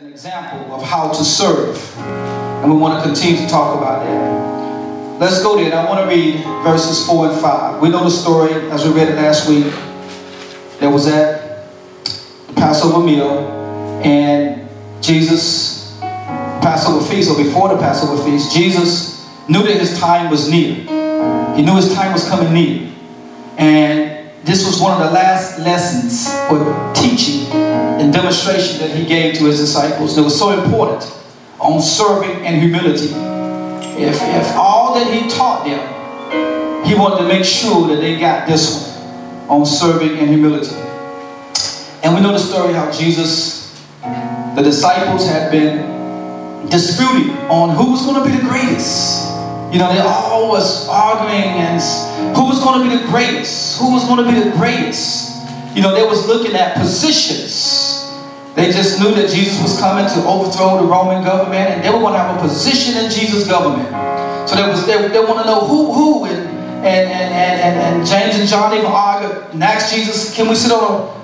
an example of how to serve, and we want to continue to talk about that. Let's go there. I want to read verses 4 and 5. We know the story, as we read it last week, that was at the Passover meal, and Jesus, Passover feast, or before the Passover feast, Jesus knew that his time was near. He knew his time was coming near. And this was one of the last lessons or teaching and demonstration that he gave to his disciples that was so important on serving and humility. If all that he taught them, he wanted to make sure that they got this one on serving and humility. And we know the story how Jesus, the disciples had been disputing on who was going to be the greatest. You know, they all was arguing and who was going to be the greatest? Who was going to be the greatest? You know, they was looking at positions. They just knew that Jesus was coming to overthrow the Roman government, and they were going to have a position in Jesus' government. So they want to know who and James and John even argued and asked Jesus, can we sit on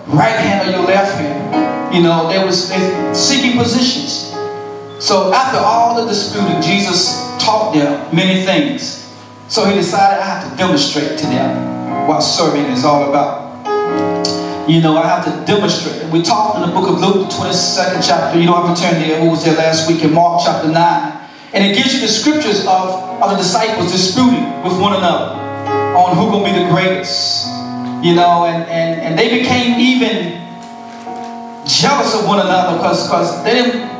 your right hand or your left hand? You know, they were seeking positions. So after all the disputing, Jesus taught them many things. So he decided, I have to demonstrate to them what serving is all about. You know, I have to demonstrate. And we talked in the book of Luke, the 22nd chapter. You don't have to turn there. We was there last week in Mark chapter 9. And it gives you the scriptures of the disciples disputing with one another on who's going to be the greatest. You know, and they became even jealous of one another because they didn't,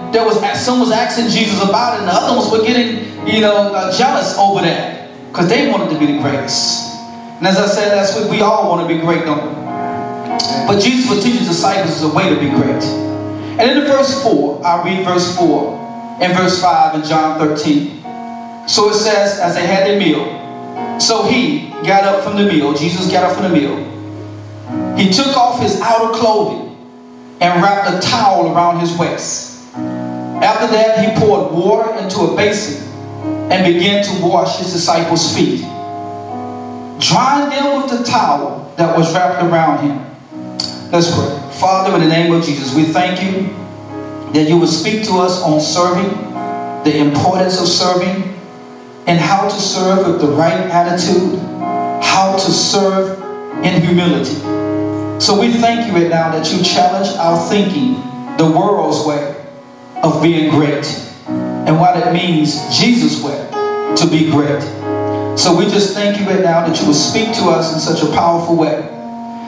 someone was asking Jesus about it, and the other ones were getting, you know, jealous over that because they wanted to be the greatest. And as I said last week, we all want to be great, don't we? But Jesus was teaching his disciples a way to be great. And in verse 4, I read verse 4 and verse 5 in John 13. So it says, as they had their meal, so he got up from the meal, Jesus got up from the meal. He took off his outer clothing and wrapped a towel around his waist. After that, he poured water into a basin and began to wash his disciples' feet, drying them with the towel that was wrapped around him. Let's pray. Father, in the name of Jesus, we thank you that you will speak to us on serving, the importance of serving, and how to serve with the right attitude, how to serve in humility. So we thank you right now that you challenge our thinking, the world's way of being great, and what it means Jesus' way to be great. So we just thank you right now that you will speak to us in such a powerful way.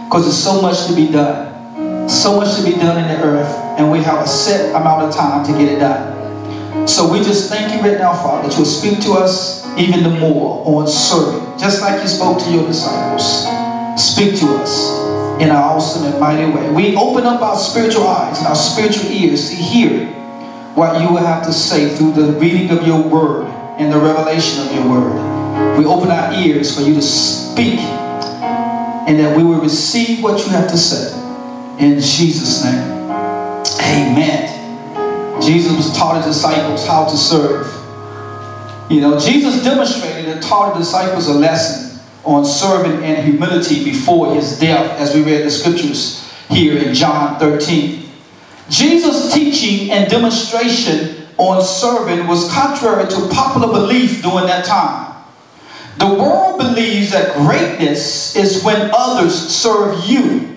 Because there's so much to be done. So much to be done in the earth. And we have a set amount of time to get it done. So we just thank you right now, Father, that you'll speak to us even the more on serving. Just like you spoke to your disciples. Speak to us in an awesome and mighty way. We open up our spiritual eyes and our spiritual ears to hear what you will have to say through the reading of your word and the revelation of your word. We open our ears for you to speak, and that we will receive what you have to say. In Jesus' name. Amen. Jesus taught his disciples how to serve. You know, Jesus demonstrated and taught the disciples a lesson on serving and humility before his death, as we read the scriptures here in John 13. Jesus' teaching and demonstration on serving was contrary to popular belief during that time. The world believes that greatness is when others serve you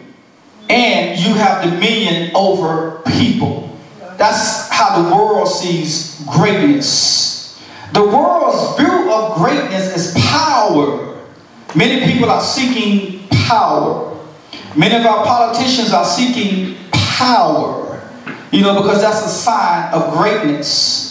and you have dominion over people. That's how the world sees greatness. The world's view of greatness is power. Many people are seeking power. Many of our politicians are seeking power, you know, because that's a sign of greatness.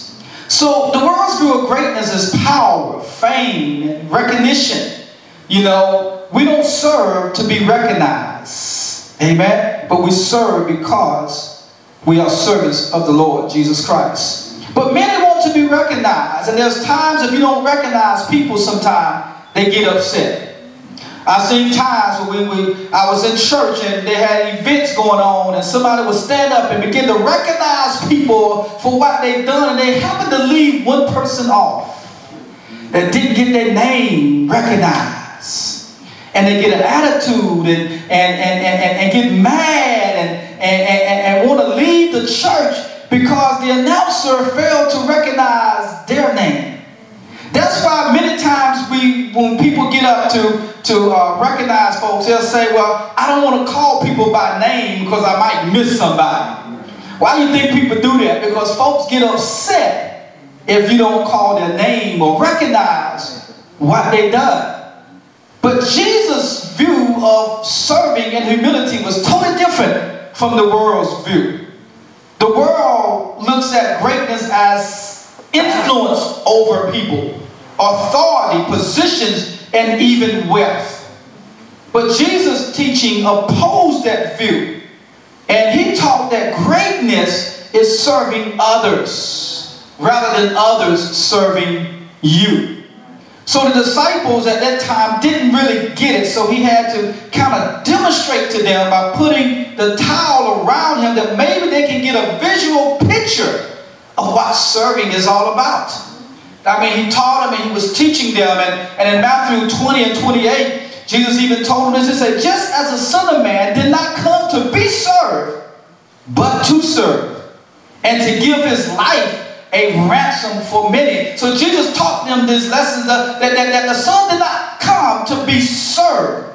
So the world's view of greatness is power, fame, and recognition. You know, we don't serve to be recognized. Amen? But we serve because we are servants of the Lord Jesus Christ. But many want to be recognized. And there's times if you don't recognize people sometimes, they get upset. I've seen times when I was in church and they had events going on, and somebody would stand up and begin to recognize people for what they've done, and they happened to leave one person off that didn't get their name recognized. And they get an attitude and get mad and want to leave the church because the announcer failed to recognize their name. That's why many times when people get up to recognize folks, they'll say, well, I don't want to call people by name because I might miss somebody. Why do you think people do that? Because folks get upset if you don't call their name or recognize what they done. But Jesus' view of serving and humility was totally different from the world's view. The world looks at greatness as influence over people, authority, positions, and even wealth. But Jesus' teaching opposed that view. And he taught that greatness is serving others rather than others serving you. So the disciples at that time didn't really get it, so he had to kind of demonstrate to them by putting the towel around him that maybe they can get a visual picture of what serving is all about. I mean, he taught them and he was teaching them, and in Matthew 20 and 28, Jesus even told them this. He said, just as the Son of Man did not come to be served, but to serve, and to give his life a ransom for many. So Jesus taught them this lesson that the Son did not come to be served,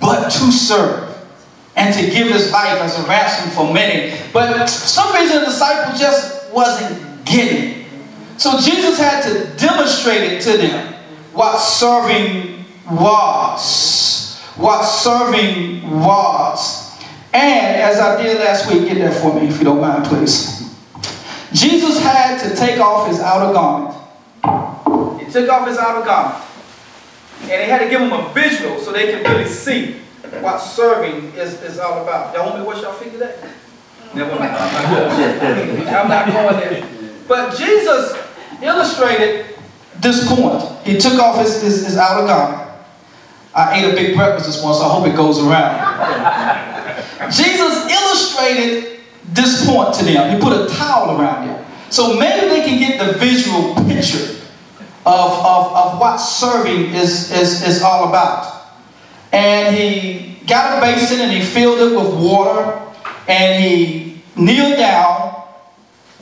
but to serve and to give his life as a ransom for many. But for some reason the disciple just wasn't getting it. So Jesus had to demonstrate it to them what serving was. What serving was. And as I did last week, get that for me if you don't mind, please. Jesus had to take off his outer garment. He took off his outer garment. And they had to give him a visual so they could really see what serving is all about. Y'all want me to wash your feet today? Never mind. I'm not going there. But Jesus illustrated this point. He took off his outer garment. I ate a big breakfast this morning, so I hope it goes around. Jesus illustrated this point to them. He put a towel around them. So maybe they can get the visual picture of what serving is all about. And he got a basin and he filled it with water and he kneeled down,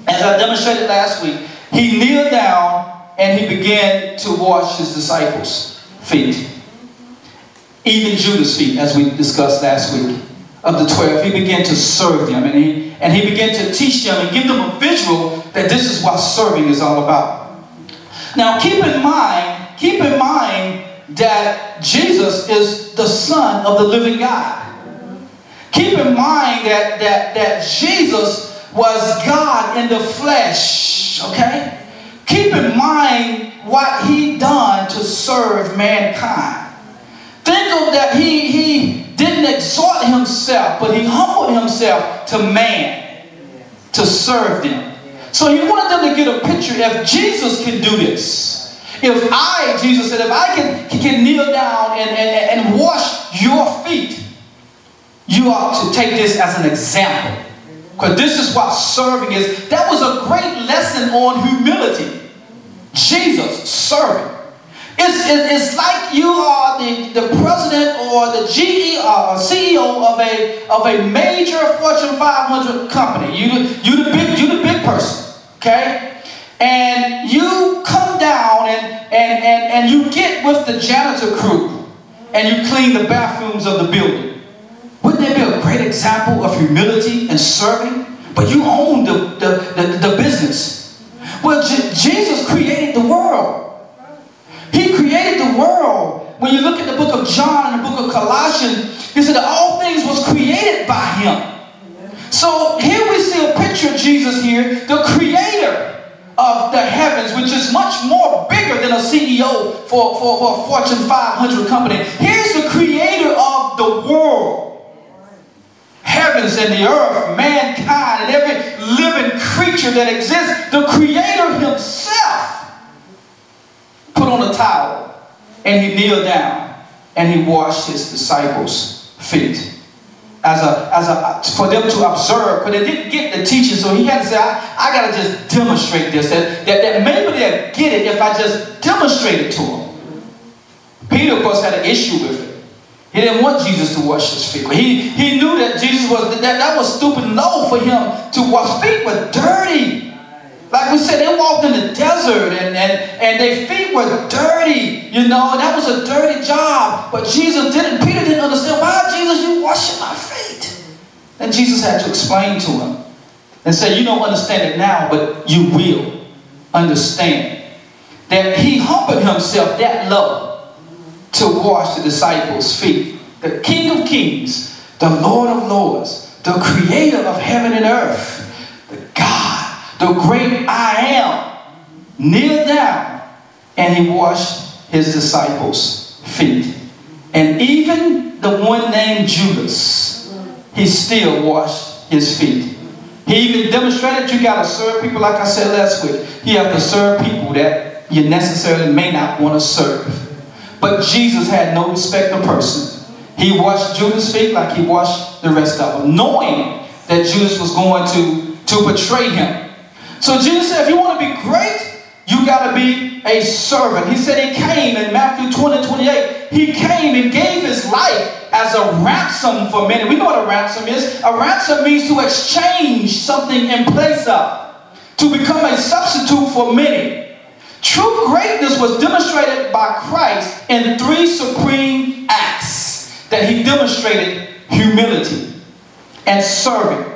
as I demonstrated last week. He kneeled down and he began to wash his disciples' feet. Even Judas' feet, as we discussed last week. Of the 12, he began to serve them, and he began to teach them and give them a visual that this is what serving is all about. Now keep in mind that Jesus is the Son of the living God. Keep in mind that Jesus was God in the flesh, okay? Keep in mind what he done to serve mankind. Think of that he didn't exhort himself, but he humbled himself to man to serve them. So he wanted them to get a picture. If Jesus can do this, if I, Jesus said, if I can kneel down and wash your feet, you ought to take this as an example. Because this is what serving is. That was a great lesson on humility. Jesus serving. It's like you are the president or the CEO of a major Fortune 500 company. You the big person, okay? And you come down and you get with the janitor crew and you clean the bathrooms of the building. Wouldn't that be a great example of humility and serving? But you own the business. Well, Jesus created the world. He created the world. When you look at the book of John and the book of Colossians, he said that all things was created by him. So here we see a picture of Jesus here, the creator of the heavens, which is much more bigger than a CEO for a Fortune 500 company. Here's the creator of the world, heavens and the earth, mankind, and every living creature that exists. The creator himself put on a towel and he kneeled down and he washed his disciples' feet for them to observe, but they didn't get the teaching, so he had to say, I gotta just demonstrate this, that maybe they'll get it if I just demonstrate it to them. Peter, of course, had an issue with it. He didn't want Jesus to wash his feet. He knew that Jesus was, that was stupid low for him to wash. Feet were dirty. Like we said, they walked in the desert and their feet were dirty, you know, and that was a dirty job. But Jesus didn't, Peter didn't understand, why, Jesus, you washing my feet? And Jesus had to explain to him and say, you don't understand it now, but you will understand. That he humbled himself that low to wash the disciples' feet. The King of Kings, the Lord of Lords, the Creator of heaven and earth, the God, the great I am, kneeled down and he washed his disciples' feet. And even the one named Judas, he still washed his feet. He even demonstrated you got to serve people, like I said last week. You have to serve people that you necessarily may not want to serve. But Jesus had no respect of person. He washed Judas' feet like he washed the rest of them, knowing that Judas was going to betray him. So Jesus said, if you want to be great, you got to be a servant. He said he came in Matthew 20:28. He came and gave his life as a ransom for many. We know what a ransom is. A ransom means to exchange something in place of, to become a substitute for many. True greatness was demonstrated by Christ in three supreme acts that he demonstrated: humility and serving.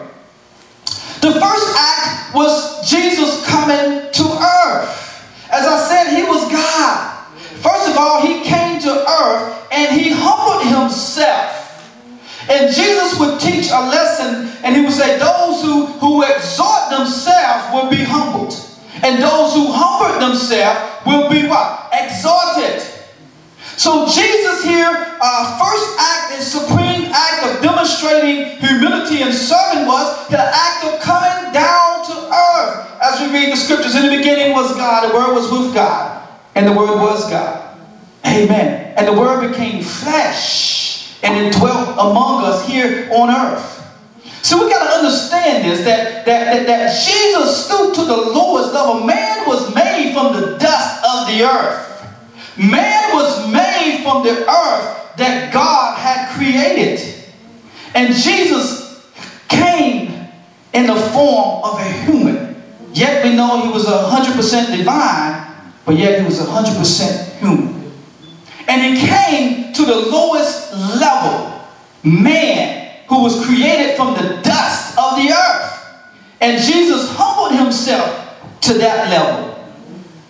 The first act was Jesus coming to earth. As I said, he was God. First of all, he came to earth and he humbled himself. And Jesus would teach a lesson and he would say, those who exalt themselves will be humbled. And those who humble themselves will be what? Exalted. So Jesus here, first act and supreme act of demonstrating humility and serving was the act of coming down to earth. As we read the scriptures, in the beginning was God, the Word was with God, and the Word was God. Amen. And the Word became flesh and it dwelt among us here on earth. So we got to understand this, that Jesus stooped to the lowest level. Man was made from the dust of the earth. Man was made from the earth that God had created. And Jesus came in the form of a human. Yet we know he was 100% divine, but yet he was 100% human. And he came to the lowest level, man, who was created from the dust of the earth. And Jesus humbled himself to that level.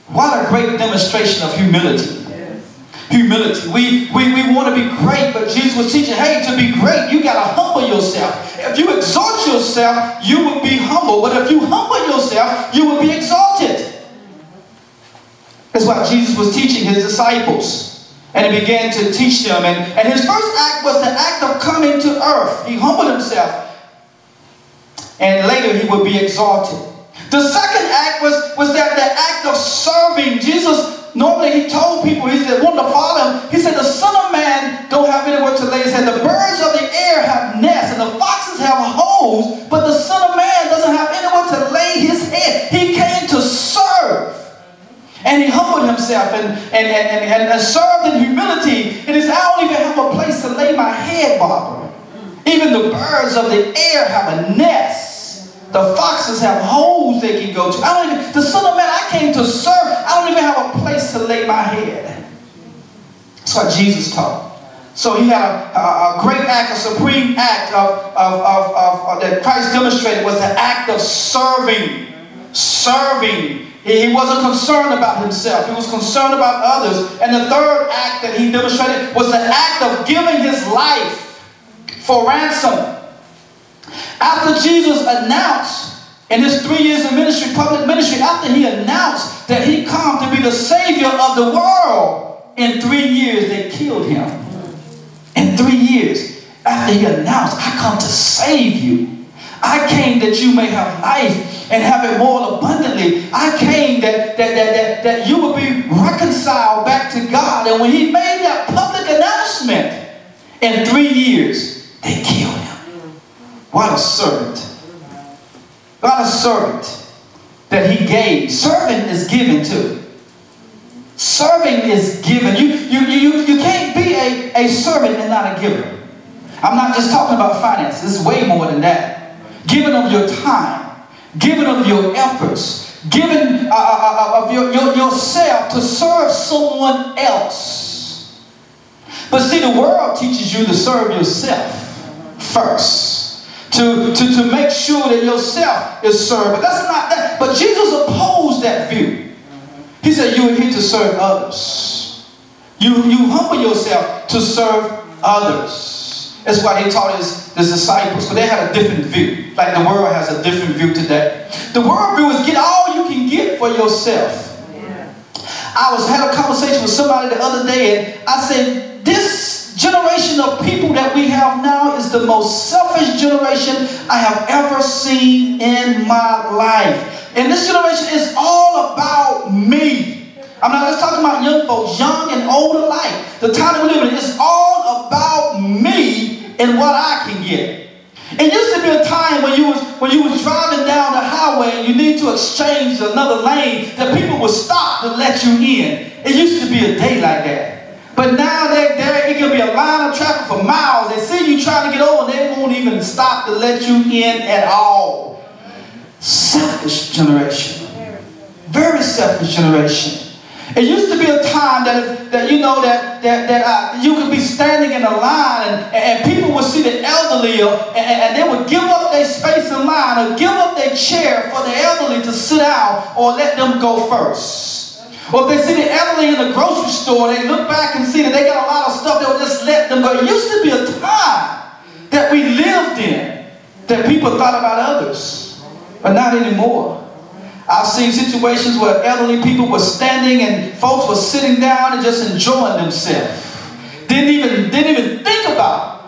What a great demonstration of humility. Yes. Humility. We want to be great, but Jesus was teaching, hey, to be great, you got to humble yourself. If you exalt yourself, you will be humble. But if you humble yourself, you will be exalted. That's what Jesus was teaching his disciples. And he began to teach them. And his first act was the act of coming to earth. He humbled himself. And later he would be exalted. The second act was that the act of serving. Jesus, normally he told people, he said, want to follow him. He said, the Son of Man don't have anywhere to lay his head. The birds of the air have nests and the foxes have holes, but the Son of Man doesn't have anywhere to lay his head. He came to serve. And he humbled himself and served in humility. And he said, I don't even have a place to lay my head, Barbara. Even the birds of the air have a nest. The foxes have holes they can go to. The Son of Man, I came to serve. I don't even have a place to lay my head. That's what Jesus taught. So he had a great act, a supreme act of that Christ demonstrated was the act of serving. Serving. He wasn't concerned about himself. He was concerned about others. And the third act that he demonstrated was the act of giving his life for ransom. After Jesus announced in his 3 years of ministry, public ministry, after he announced that he come to be the Savior of the world, in 3 years they killed him. In 3 years, after he announced, I come to save you. I came that you may have life and have it more abundantly. I came that you would be reconciled back to God. And when he made that public announcement, in 3 years, they killed him. What a servant. What a servant that he gave. Servant is given too. Serving is giving. You can't be a servant and not a giver. I'm not just talking about finance. This is way more than that. Giving of your time, giving of your efforts, giving of yourself to serve someone else. But see, the world teaches you to serve yourself first. To make sure that yourself is served. But that's not that. But Jesus opposed that view. He said, you are here to serve others. You humble yourself to serve others. That's why he taught his disciples. Because they had a different view. Like the world has a different view today. The world view is get all you can get for yourself. Yeah. I had a conversation with somebody the other day, and I said, this generation of people that we have now is the most selfish generation I have ever seen in my life. And this generation is all about me. I'm not just talking about young folks, young and older alike. The time that we live in is all about me and what I can get. It used to be a time when you was driving down the highway and you need to exchange another lane that people would stop to let you in. It used to be a day like that. But now it can be a line of traffic for miles. They see you trying to get over, and they won't even stop to let you in at all. Selfish generation. Very selfish generation. It used to be a time that you could be standing in a line and people would see the elderly and they would give up their space in line or give up their chair for the elderly to sit down or let them go first. Or if they see the elderly in the grocery store, they look back and see that they got a lot of stuff, they'll just let them go. It used to be a time that we lived in that people thought about others, but not anymore. I've seen situations where elderly people were standing and folks were sitting down and just enjoying themselves. Didn't even think about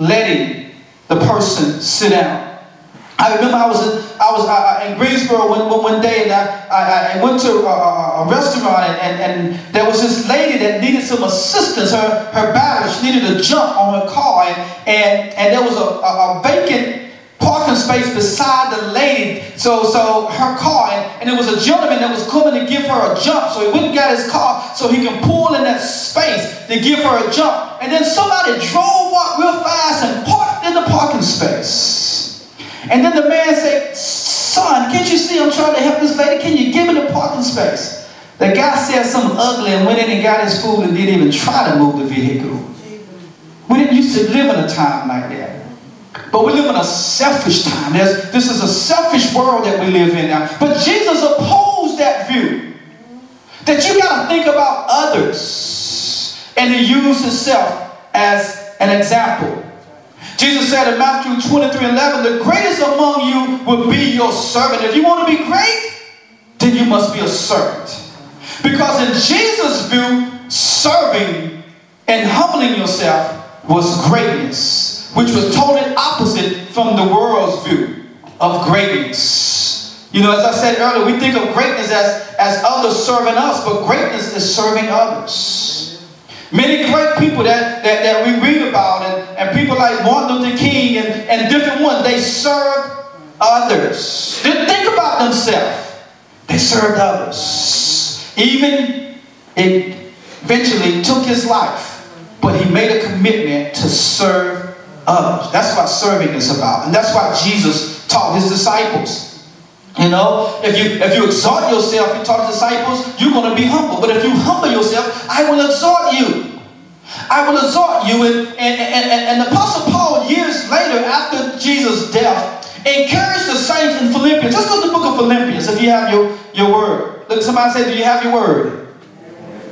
letting the person sit down. I remember I was in Greensboro one day, and I went to a restaurant, and there was this lady that needed some assistance. Her battery, she needed a jump on her car, and there was a vacant parking space beside the lady. So her car, and there was a gentleman that was coming to give her a jump, so he went and got his car so he can pull in that space to give her a jump. And then somebody drove up real fast and parked in the parking space. And then the man said, son, can't you see I'm trying to help this lady? Can you give me the parking space? The guy said something ugly and went in and got his food and didn't even try to move the vehicle. We didn't used to live in a time like that. But we live in a selfish time. This is a selfish world that we live in now. But Jesus opposed that view. That you got to think about others. And he used himself as an example. Jesus said in Matthew 23:11, the greatest among you will be your servant. If you want to be great, then you must be a servant. Because in Jesus' view, serving and humbling yourself was greatness, which was totally opposite from the world's view of greatness. You know, as I said earlier, we think of greatness as others serving us, but greatness is serving others. Many great people that we read about, and people like Martin Luther King and different ones, they served others. Didn't think about themselves. They served others. Even it eventually took his life, but he made a commitment to serve others. That's what serving is about. And that's why Jesus taught his disciples. You know, if you exalt yourself, you talk to disciples, you're going to be humble. But if you humble yourself, I will exalt you. I will exalt you. And the Apostle Paul, years later, after Jesus' death, encouraged the saints in Philippians. Just go to the book of Philippians if you have your word. Look, somebody say, do you have your word?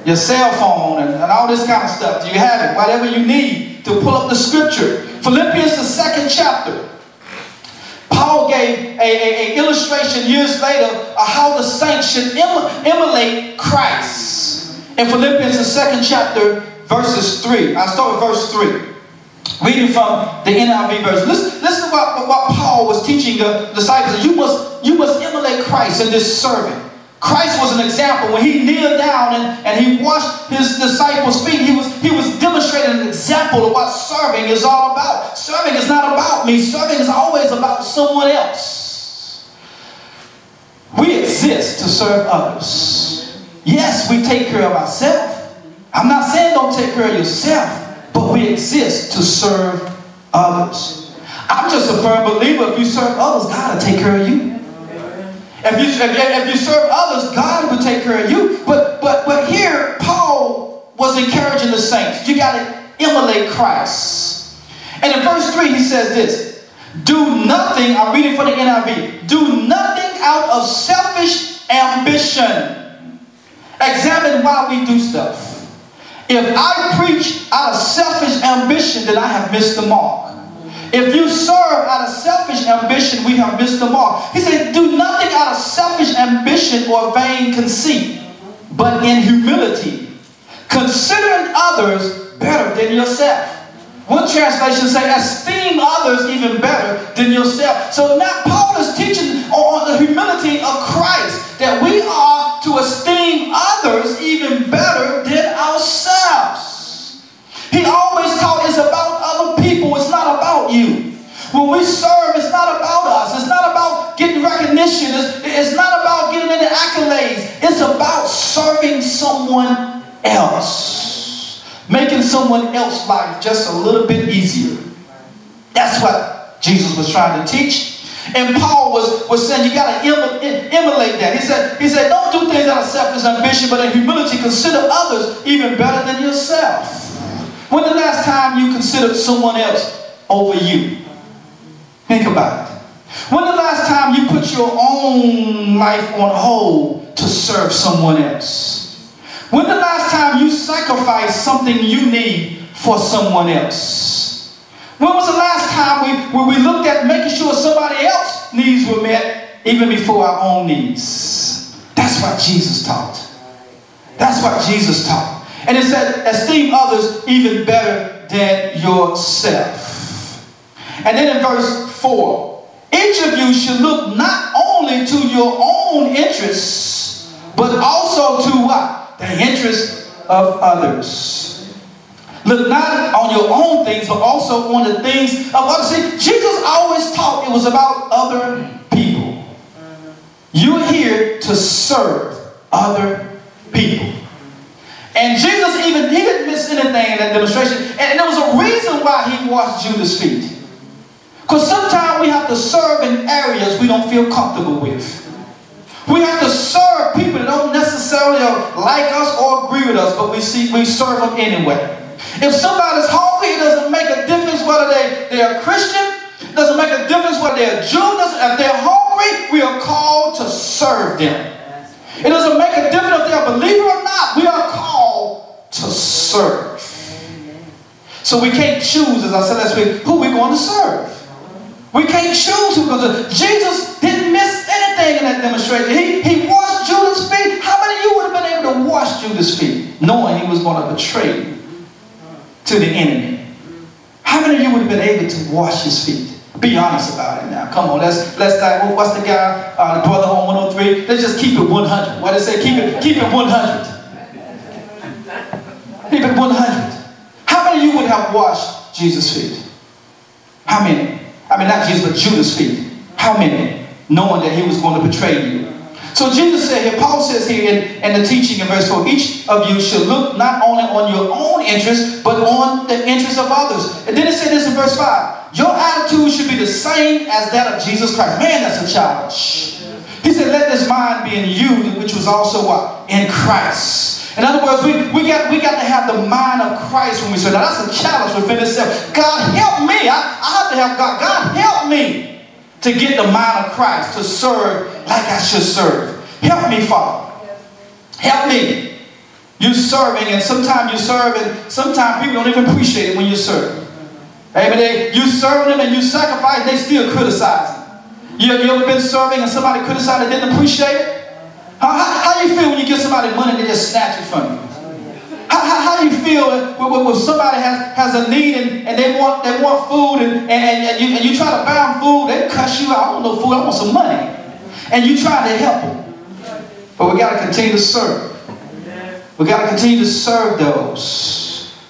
Your cell phone and all this kind of stuff. Do you have it? Whatever you need to pull up the scripture. Philippians, the 2nd chapter. Paul gave an illustration years later of how the saints should emulate Christ. In Philippians, the 2nd chapter, verses 3. I'll start with verse 3. Reading from the NIV version. Listen to what Paul was teaching the disciples. You must emulate Christ in this serving. Christ was an example. When he kneeled down and he washed his disciples' feet, he was demonstrating an example of what serving is all about. Serving is not about me. Serving is always about someone else. We exist to serve others. Yes, we take care of ourselves. I'm not saying don't take care of yourself, but we exist to serve others. I'm just a firm believer, if you serve others, God will take care of you. If you serve others, God will take care of you. But here, Paul was encouraging the saints. You got to emulate Christ. And in verse 3, he says this. Do nothing, I'm reading for the NIV. Do nothing out of selfish ambition. Examine why we do stuff. If I preach out of selfish ambition, then I have missed the mark. If you serve out of selfish ambition, we have missed the mark. He said, do nothing out of selfish ambition or vain conceit, but in humility, considering others better than yourself. One translation says, esteem others even better than yourself. So now Paul is teaching on the humility of Christ, that we are to esteem others even better than ourselves. He always taught it's about other people, it's not about you. When we serve, it's not about us. It's not about getting recognition. It's not about getting any accolades. It's about serving someone else. Making someone else's life just a little bit easier. That's what Jesus was trying to teach. And Paul was saying you got to emulate that. He said, don't do things out of selfish ambition, but in humility, consider others even better than yourself. When the last time you considered someone else over you? Think about it. When the last time you put your own life on hold to serve someone else? When the last time you sacrificed something you need for someone else? When was the last time we looked at making sure somebody else's needs were met even before our own needs? That's what Jesus taught. That's what Jesus taught. And it said, esteem others even better than yourself. And then in verse 4, each of you should look not only to your own interests, but also to what? The interests of others. Look not on your own things, but also on the things of others. See, Jesus always taught it was about other people. You're here to serve other people. And Jesus he didn't miss anything in that demonstration. And there was a reason why he washed Judas' feet. Because sometimes we have to serve in areas we don't feel comfortable with. We have to serve people that don't necessarily like us or agree with us, but we serve them anyway. If somebody's hungry, it doesn't make a difference whether they're a Christian. It doesn't make a difference whether they're a Jew. If they're hungry, we are called to serve them. It doesn't make a difference if they're a believer or not. We are called to serve. So we can't choose, as I said last week, who we're going to serve. We can't choose who we're going to serve. Jesus didn't miss anything in that demonstration. He washed Judas' feet. How many of you would have been able to wash Judas' feet knowing he was going to betray you to the enemy? How many of you would have been able to wash his feet? Be honest about it now. Come on, let's like, what's the guy, the brother on 103? Let's just keep it 100. What they say, keep it 100. Keep it 100. How many of you would have washed Jesus' feet? How many? I mean, not Jesus, but Judas' feet. How many? Knowing that he was going to betray you. So Jesus said here, Paul says here in the teaching in verse 4, each of you should look not only on your own interests, but on the interests of others. And then it said this in verse 5, your attitude should be the same as that of Jesus Christ. Man, that's a challenge. He said, let this mind be in you, which was also what? In Christ. In other words, we got to have the mind of Christ when we serve. Now that's a challenge within itself. God help me. I have to help God. God help me to get the mind of Christ, to serve like I should serve. Help me, Father. Help me. You're serving, and sometimes you serve, and sometimes people don't even appreciate it when you serve. Amen. You serve them and you sacrifice, they still criticize them. You ever been serving and somebody criticized and didn't appreciate it? How do you feel when you give somebody money and they just snatch it from you? How do you feel when somebody has a need and they want food and you try to buy them food, they cuss you out. I don't know food, I want some money. And you try to help them. But we got to continue to serve. We got to continue to serve those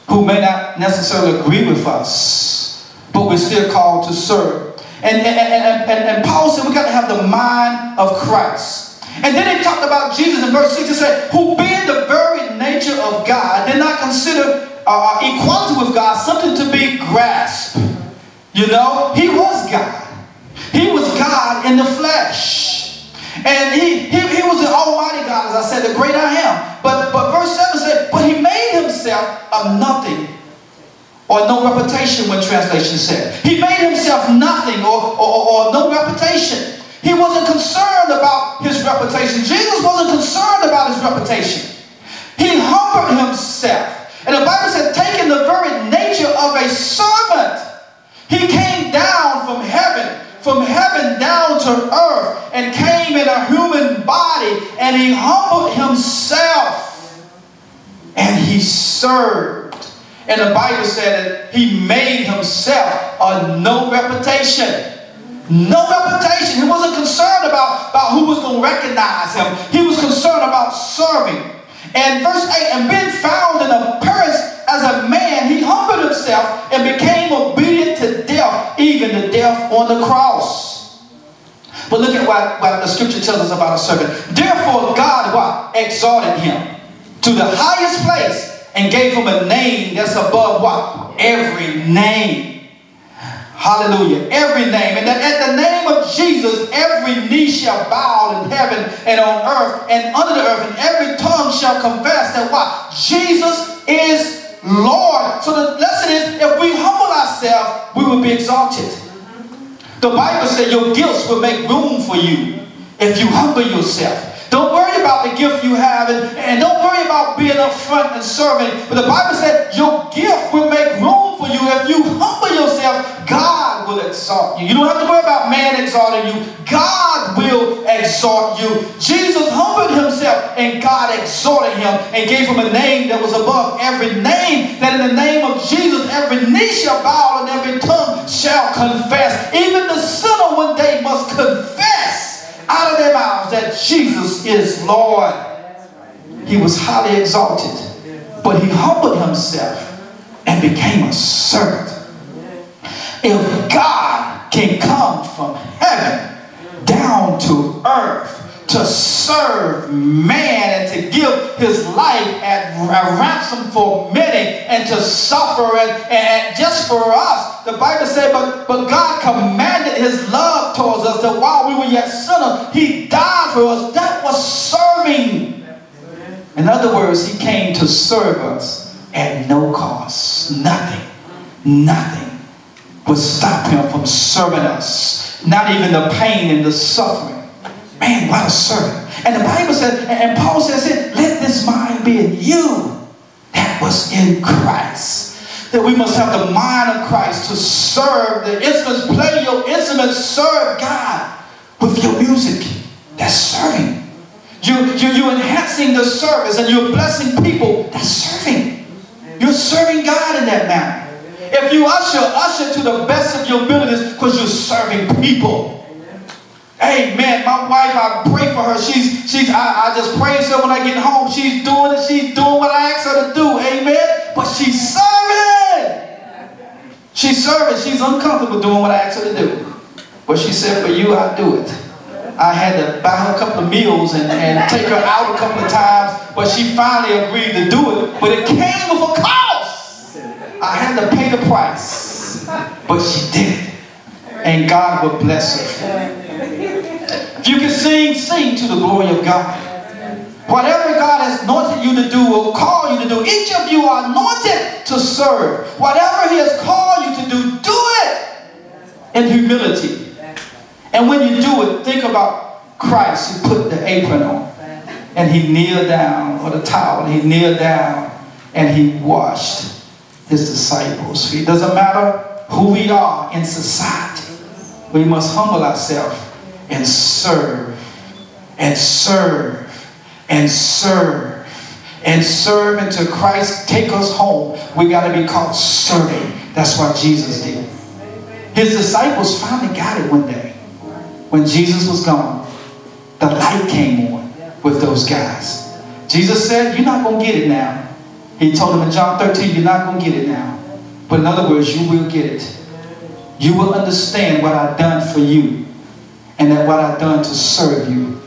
who may not necessarily agree with us, but we're still called to serve. And Paul said we got to have the mind of Christ. And then it talked about Jesus in verse 6. It said, who being the very nature of God did not consider equality with God something to be grasped. You know, he was God. He was God in the flesh. And he was the almighty God, as I said, the great I am. But verse 7 said, but he made himself of nothing, or no reputation, when translation said. He made himself nothing, or no reputation. He wasn't concerned about his reputation. Jesus wasn't concerned about his reputation. He humbled himself. And the Bible said, taking the very nature of a servant, he came down from heaven down to earth, and came in a human body, and he humbled himself, and he served. And the Bible said that he made himself of no reputation. No reputation. He wasn't concerned about who was going to recognize him. He was concerned about serving. And verse 8, and being found in appearance as a man, he humbled himself and became obedient to death, even to death on the cross. But look at what the scripture tells us about a servant. Therefore God what? Exalted him to the highest place and gave him a name that's above what? Every name. Hallelujah. Every name. And that at the name of Jesus, every knee shall bow in heaven and on earth and under the earth, and every tongue shall confess that what? Jesus is Lord. So the lesson is, if we humble ourselves, we will be exalted. The Bible said your gifts will make room for you if you humble yourself. Don't worry about the gift you have, and don't worry about being up front and serving. But the Bible said your gift will make room for you. If you humble yourself, God will exalt you. You don't have to worry about man exalting you. God will exalt you. Jesus humbled himself, and God exalted him and gave him a name that was above every name, that in the name of Jesus every knee shall bow and every tongue shall confess. Even the sinner one day must confess out of their mouths that Jesus is Lord. He was highly exalted, but he humbled himself and became a servant. If God can come from heaven down to earth to serve man, and to give his life at a ransom for many, and to suffer and just for us, the Bible said, but God commanded his love towards us, that while we were yet sinners, he died for us. That was serving. In other words, he came to serve us at no cost. Nothing, nothing would stop him from serving us. Not even the pain and the suffering. Man, what a servant. And the Bible said, and Paul says it, let this mind be in you that was in Christ. That we must have the mind of Christ to serve the instruments. Play your instruments. Serve God with your music. That's serving. You're enhancing the service, and you're blessing people. That's serving. You're serving God in that manner. If you usher to the best of your abilities, because you're serving people. Amen. My wife, I pray for her. I just praise her when I get home. She's doing what I asked her to do. Amen. But she's serving. She's serving. She's uncomfortable doing what I asked her to do. But she said, for you, I'll do it. I had to buy her a couple of meals and take her out a couple of times. But she finally agreed to do it. But it came with a cost. I had to pay the price. But she did it. And God will bless her. If you can sing, sing to the glory of God. Whatever God has anointed you to do, will call you to do. Each of you are anointed to serve. Whatever he has called you to do it in humility. And when you do it, think about Christ who put the apron on. And he kneeled down, or the towel, he kneeled down and he washed his disciples' feet. It doesn't matter who we are in society. We must humble ourselves and serve, and serve, and serve, and serve until Christ take us home. We got to be called serving. That's what Jesus did. His disciples finally got it one day. When Jesus was gone, the light came on with those guys. Jesus said, you're not going to get it now. He told them in John 13, you're not going to get it now. But in other words, you will get it. You will understand what I've done for you. And that what I've done to serve you.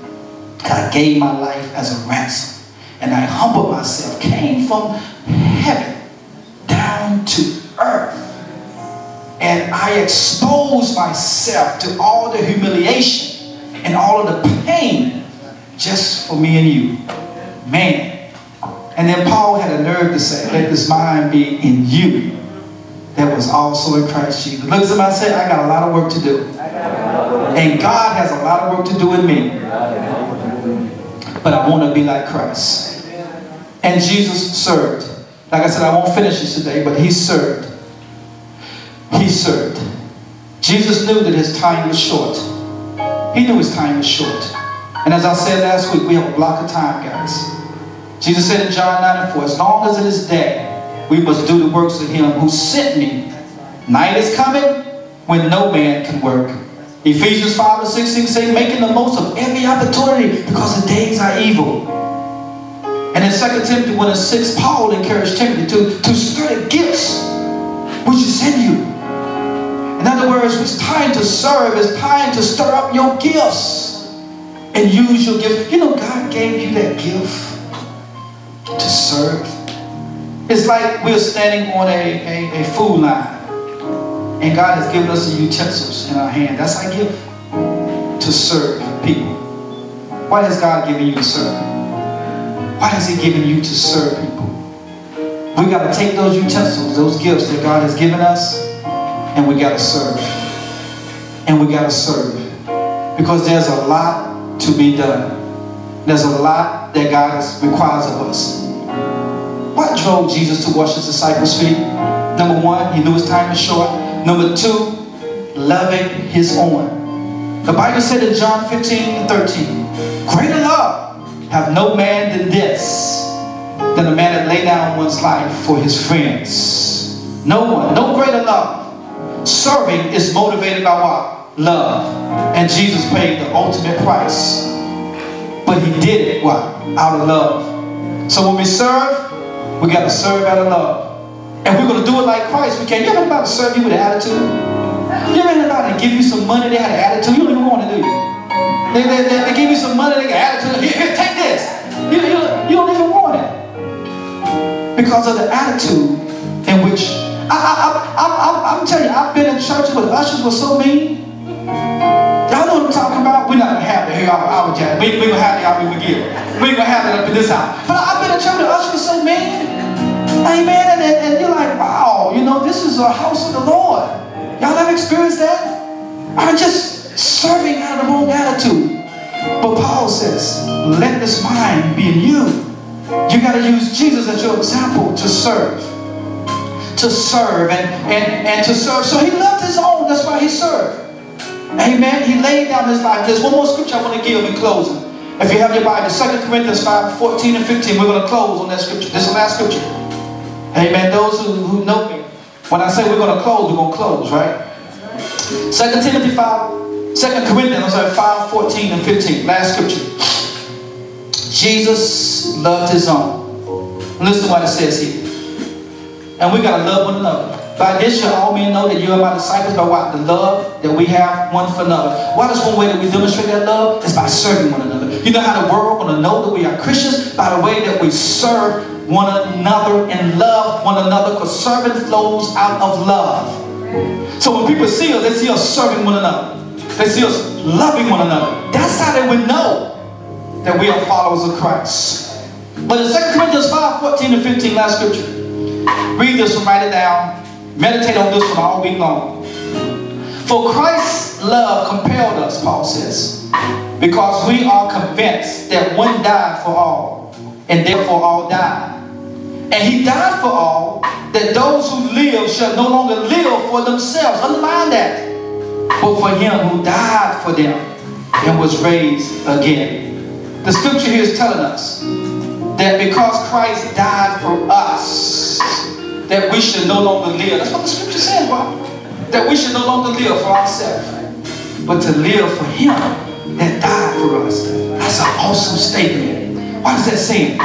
God gave my life as a ransom. And I humbled myself, came from heaven down to earth. And I exposed myself to all the humiliation and all of the pain just for me and you. Man. And then Paul had a nerve to say, let this mind be in you that was also in Christ Jesus. Look at somebody and say, I got a lot of work to do. And God has a lot of work to do in me. But I want to be like Christ. And Jesus served. Like I said, I won't finish this today, but he served. He served. Jesus knew that his time was short. He knew his time was short. And as I said last week, we have a block of time, guys. Jesus said in John 9:4, as long as it is day, we must do the works of him who sent me. Night is coming when no man can work. Ephesians 5:16 say, making the most of every opportunity because the days are evil. And in 2 Timothy 1:6, Paul encouraged Timothy to stir the gifts which is in you. In other words, it's time to serve. It's time to stir up your gifts and use your gifts. You know, God gave you that gift to serve. It's like we're standing on a food line. And God has given us the utensils in our hand. That's our gift. To serve people. Why has God given you to serve? Why has he given you to serve people? We got to take those utensils, those gifts that God has given us, and we got to serve. And we got to serve. Because there's a lot to be done. There's a lot that God requires of us. What drove Jesus to wash his disciples' feet? Number one, he knew his time was short. Number two, loving his own. The Bible said in John 15:13, greater love have no man than this, than a man that lay down one's life for his friends. No one, no greater love. Serving is motivated by what? Love. And Jesus paid the ultimate price. But he did it, what? Out of love. So when we serve, we got to serve out of love. And we're going to do it like Christ. We can't. You ever had anybody serve you with an attitude? You ever had anybody give you some money, they had an attitude? You don't even want it, do you? They give you some money, they got an attitude. Here, take this. You don't even want it. Because of the attitude in which... I'm telling you, I've been in churches where the ushers were so mean. Y'all know what I'm talking about? We're not going to have it here. I would judge. We're going to have it out. We ain't going to have it up in this house. But I've been in church with the ushers so mean. Amen. And you're like, wow, you know, this is a house of the Lord. Y'all ever experienced that? I'm just serving out of the wrong attitude. But Paul says, let this mind be in you. You got to use Jesus as your example to serve. To serve and to serve. So he loved his own. That's why he served. Amen. He laid down his life. There's one more scripture I want to give in closing. If you have your Bible, 2 Corinthians 5:14 and 15, we're going to close on that scripture. This is the last scripture. Amen. Those who know me, when I say we're going to close, we're going to close, right? 2 Corinthians 5:14 and 15, last scripture. Jesus loved his own. Listen to what it says here. And we got to love one another. By this shall all men know that you are my disciples, by what? The love that we have one for another. What is one way that we demonstrate that love? It's by serving one another. You know how the world is going to know that we are Christians? By the way that we serve one another and love one another, because serving flows out of love. So when people see us, they see us serving one another. They see us loving one another. That's how they would know that we are followers of Christ. But in 2 Corinthians 5:14 and 15, last scripture. Read this one, write it down. Meditate on this one all week long. For Christ's love compelled us, Paul says, because we are convinced that one died for all, and therefore all died. And he died for all, that those who live shall no longer live for themselves. Underline that. But for him who died for them and was raised again. The scripture here is telling us that because Christ died for us, that we should no longer live. That's what the scripture says, Bob. That we should no longer live for ourselves, but to live for him that died for us. That's an awesome statement. What is that saying?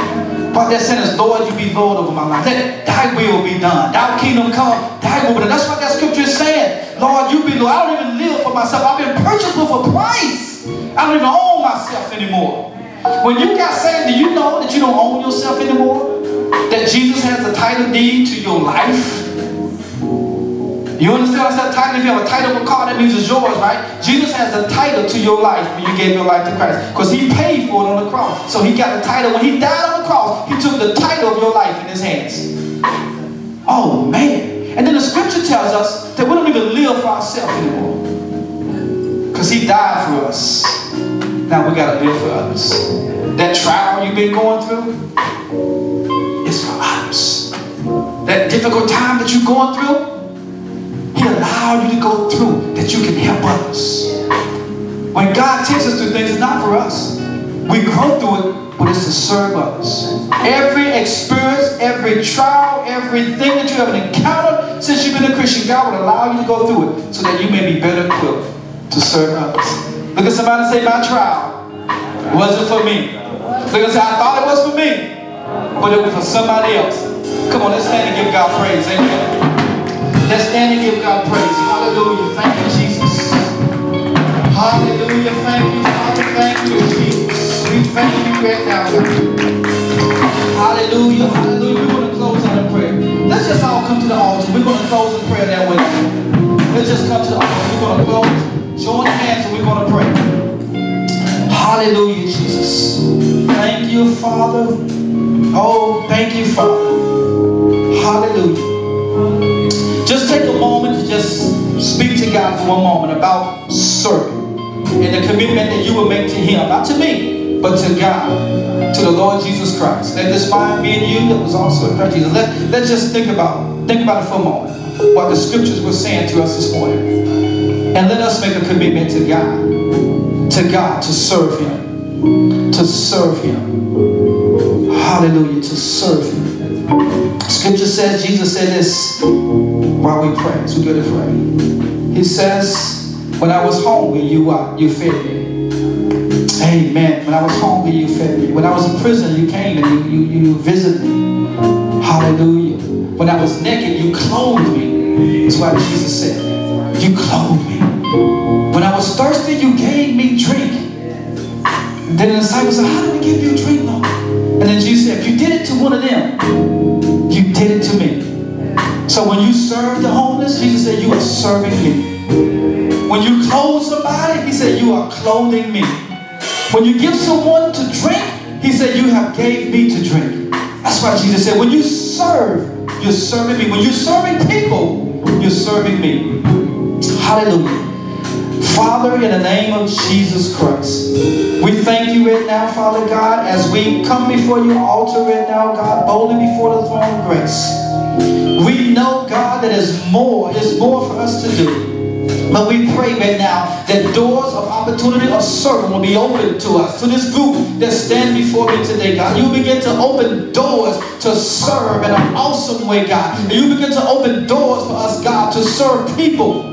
What that saying is, Lord, you be Lord over my life. Let thy will be done. Thy kingdom come, thy will be done. That's what that scripture is saying. Lord, you be Lord. I don't even live for myself. I've been purchased with a price. I don't even own myself anymore. When you got saved, do you know that you don't own yourself anymore? That Jesus has the title deed to your life? You understand what I said? Title, if you have a title of a car, that means it's yours, right? Jesus has the title to your life when you gave your life to Christ. Because He paid for it on the cross. So He got the title. When He died on the cross, He took the title of your life in His hands. Oh, man. And then the scripture tells us that we don't even live for ourselves anymore. Because He died for us. Now we got to live for others. That trial you've been going through is for others. That difficult time that you're going through, He allowed you to go through that you can help others. When God takes us through things, it's not for us. We grow through it, but it's to serve others. Every experience, every trial, everything that you have encountered since you've been a Christian, God will allow you to go through it so that you may be better equipped to serve others. Look at somebody and say, my trial wasn't for me. Look and say, I thought it was for me, but it was for somebody else. Come on, let's stand and give God praise. Amen. Let's stand and give God praise. Hallelujah. Thank you, Jesus. Hallelujah. Thank you, Father. Thank you, Jesus. We thank you right now. Hallelujah. Hallelujah. We're going to close out in prayer. Let's just all come to the altar. We're going to close in prayer that way. Let's just come to the altar. We're going to close. Join hands and we're going to pray. Hallelujah, Jesus. Thank you, Father. Oh, thank you, Father. Hallelujah. Just take a moment to just speak to God for one moment about serving and the commitment that you will make to Him. Not to me, but to God, to the Lord Jesus Christ. Let this mind be in you that was also in Christ Jesus. Let's just think about it for a moment, what the scriptures were saying to us this morning. And let us make a commitment to God, to serve Him, Hallelujah, to serve Him. Scripture says, Jesus said this while we pray, so we go to pray. He says, when I was hungry, you fed me. Amen. When I was hungry, you fed me. When I was in prison, you came and you visited me. Hallelujah. When I was naked, you clothed me. That's why Jesus said, you clothed me. When I was thirsty, you gave me drink. And then the disciples said, how did we give you drink, Lord? And then Jesus said, if you did it to one of them, you did it to me. So when you serve the homeless, Jesus said, you are serving me. When you clothe somebody, He said, you are clothing me. When you give someone to drink, He said, you have gave me to drink. That's why Jesus said, when you serve, you're serving me. When you're serving people, you're serving me. Hallelujah. Father, in the name of Jesus Christ, we thank you right now, Father God, as we come before your altar right now, God, boldly before the throne of grace. We know, God, that there's more for us to do. But we pray right now that doors of opportunity of serving will be opened to us, to this group that stand before me today, God. You begin to open doors to serve in an awesome way, God. And you begin to open doors for us, God, to serve people.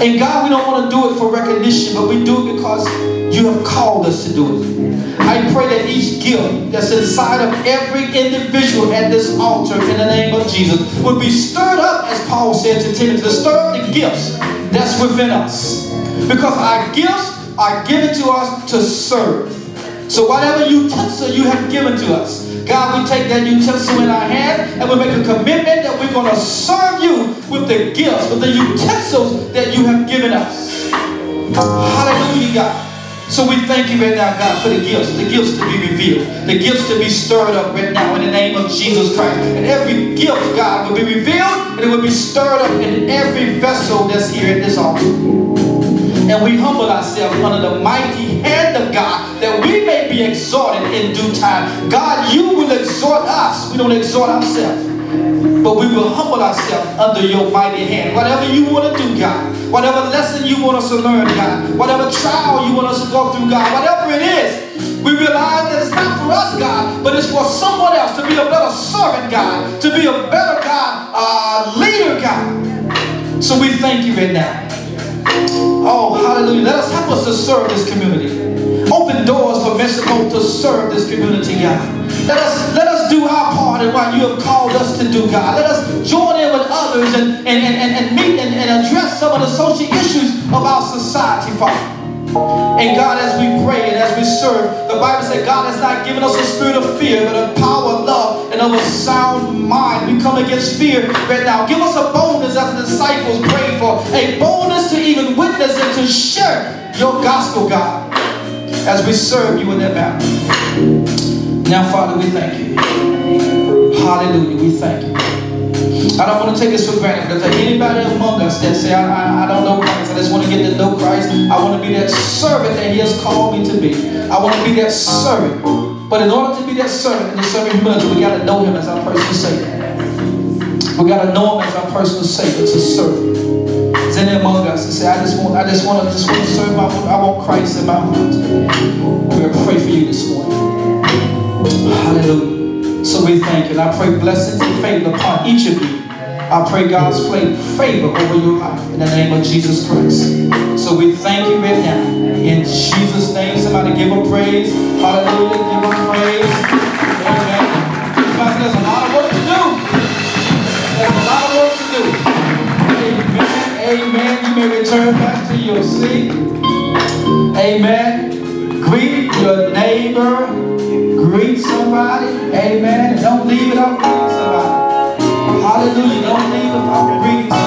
And God, we don't want to do it for recognition, but we do it because you have called us to do it. I pray that each gift that's inside of every individual at this altar in the name of Jesus would be stirred up, as Paul said to Timothy, to stir up the gifts that's within us. Because our gifts are given to us to serve. So whatever utensil you have given to us, God, we take that utensil in our hand and we make a commitment that we're going to serve you with the gifts, with the utensils that you have given us. Hallelujah, God. So we thank you right now, God, for the gifts to be revealed, the gifts to be stirred up right now in the name of Jesus Christ. And every gift, God, will be revealed and it will be stirred up in every vessel that's here at this altar. And we humble ourselves under the mighty hand of God that we may be exhorted in due time. God, you will exhort us. We don't exhort ourselves. But we will humble ourselves under your mighty hand. Whatever you want to do, God. Whatever lesson you want us to learn, God. Whatever trial you want us to go through, God. Whatever it is, we realize that it's not for us, God. But it's for someone else to be a better servant, God. To be a better, God, leader, God. So we thank you right now. Oh, hallelujah. Let us help us to serve this community. Open doors for Mexico to serve this community, God. Let us do our part in what you have called us to do, God. Let us join in with others and meet and address some of the social issues of our society, Father. And God, as we pray and as we serve the the Bible said God has not given us a spirit of fear, but of power, love, and of a sound mind. We come against fear right now. Give us a boldness as the disciples prayed for, a boldness to even witness and to share your gospel, God, as we serve you in that battle. Now, Father, we thank you. Hallelujah, we thank you. I don't want to take this for granted. If there's anybody among us that say, I don't know Christ, I just want to get to know Christ, I want to be that servant that he has called me to be. I want to be that servant. But in order to be that servant and to serve humility, we got to know him as our personal Savior. We got to know him as our personal Savior to serve him. Is there among us that say, I just want to serve my Lord. I want Christ in my heart. We're going to pray for you this morning. Hallelujah. So we thank you, and I pray blessings and favor upon each of you. I pray God's favor over your life in the name of Jesus Christ. So we thank you right now. In Jesus' name, somebody give him praise. Hallelujah, give him praise. Amen. There's a lot of work to do. There's a lot of work to do. Amen, amen. You may return back to your seat. Amen. Greet your neighbor. Greet somebody, amen, and don't leave it up to somebody. Hallelujah, don't leave it up to greeting somebody.